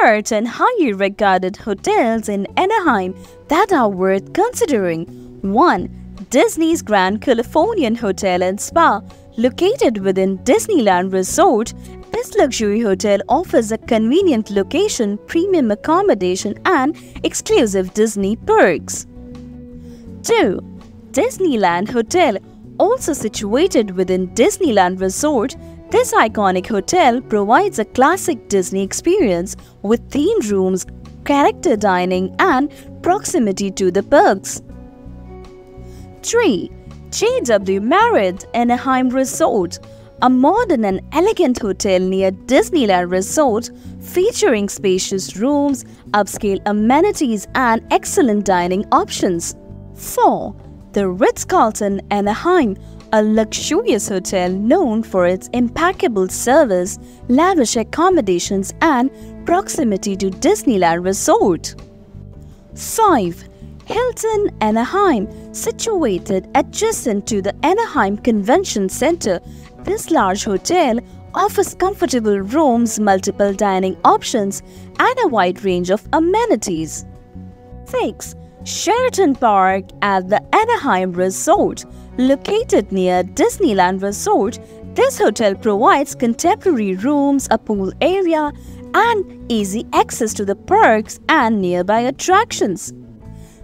revered and highly regarded hotels in Anaheim that are worth considering. 1. Disney's Grand Californian Hotel and Spa. Located within Disneyland Resort, this luxury hotel offers a convenient location, premium accommodation and exclusive Disney perks. 2. Disneyland Hotel. Also situated within Disneyland Resort, this iconic hotel provides a classic Disney experience with themed rooms, character dining and proximity to the parks. 3. JW Marriott Anaheim Resort. A modern and elegant hotel near Disneyland Resort featuring spacious rooms, upscale amenities and excellent dining options. 4. The Ritz-Carlton Anaheim, a luxurious hotel known for its impeccable service, lavish accommodations and proximity to Disneyland Resort. 5. Hilton Anaheim, situated adjacent to the Anaheim Convention Center, this large hotel offers comfortable rooms, multiple dining options, and a wide range of amenities. 6. Sheraton Park at the Anaheim Resort. Located near Disneyland Resort, this hotel provides contemporary rooms, a pool area, and easy access to the parks and nearby attractions.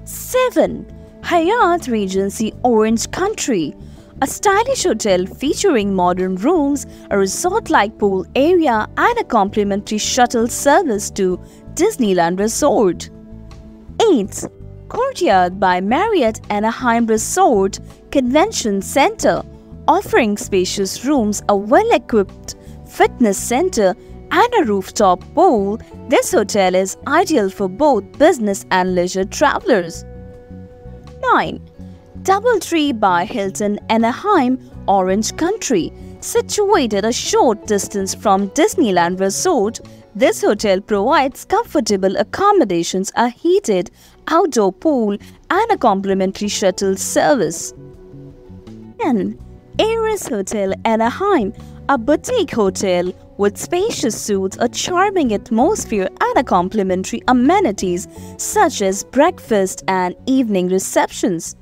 7. Hyatt Regency Orange County, a stylish hotel featuring modern rooms, a resort-like pool area and a complimentary shuttle service to Disneyland Resort. 8. Courtyard by Marriott Anaheim Resort Convention Center, offering spacious rooms, a well-equipped fitness center and a rooftop pool, this hotel is ideal for both business and leisure travelers. 9. DoubleTree by Hilton Anaheim Orange County. Situated a short distance from Disneyland Resort, this hotel provides comfortable accommodations, a heated outdoor pool and a complimentary shuttle service. 10. Ares Hotel Anaheim, a boutique hotel with spacious suites, a charming atmosphere and a complimentary amenities such as breakfast and evening receptions.